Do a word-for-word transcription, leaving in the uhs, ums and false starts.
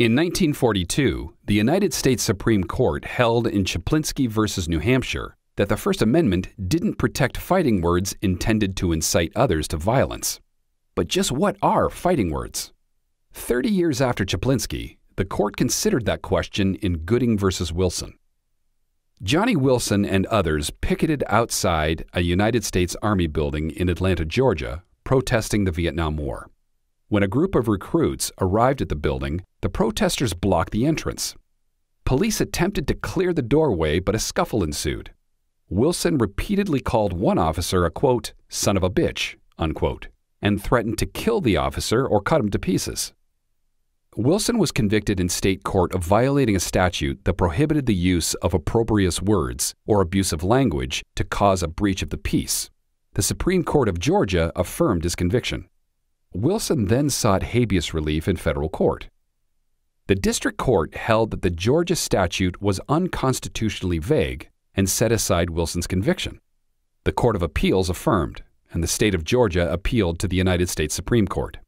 In nineteen forty-two, the United States Supreme Court held in Chaplinsky v. New Hampshire that the First Amendment didn't protect fighting words intended to incite others to violence. But just what are fighting words? Thirty years after Chaplinsky, the court considered that question in Gooding v. Wilson. Johnny Wilson and others picketed outside a United States Army building in Atlanta, Georgia, protesting the Vietnam War. When a group of recruits arrived at the building, the protesters blocked the entrance. Police attempted to clear the doorway, but a scuffle ensued. Wilson repeatedly called one officer a, quote, son of a bitch, unquote, and threatened to kill the officer or cut him to pieces. Wilson was convicted in state court of violating a statute that prohibited the use of opprobrious words or abusive language to cause a breach of the peace. The Supreme Court of Georgia affirmed his conviction. Wilson then sought habeas relief in federal court. The district court held that the Georgia statute was unconstitutionally vague and set aside Wilson's conviction. The Court of Appeals affirmed, and the state of Georgia appealed to the United States Supreme Court.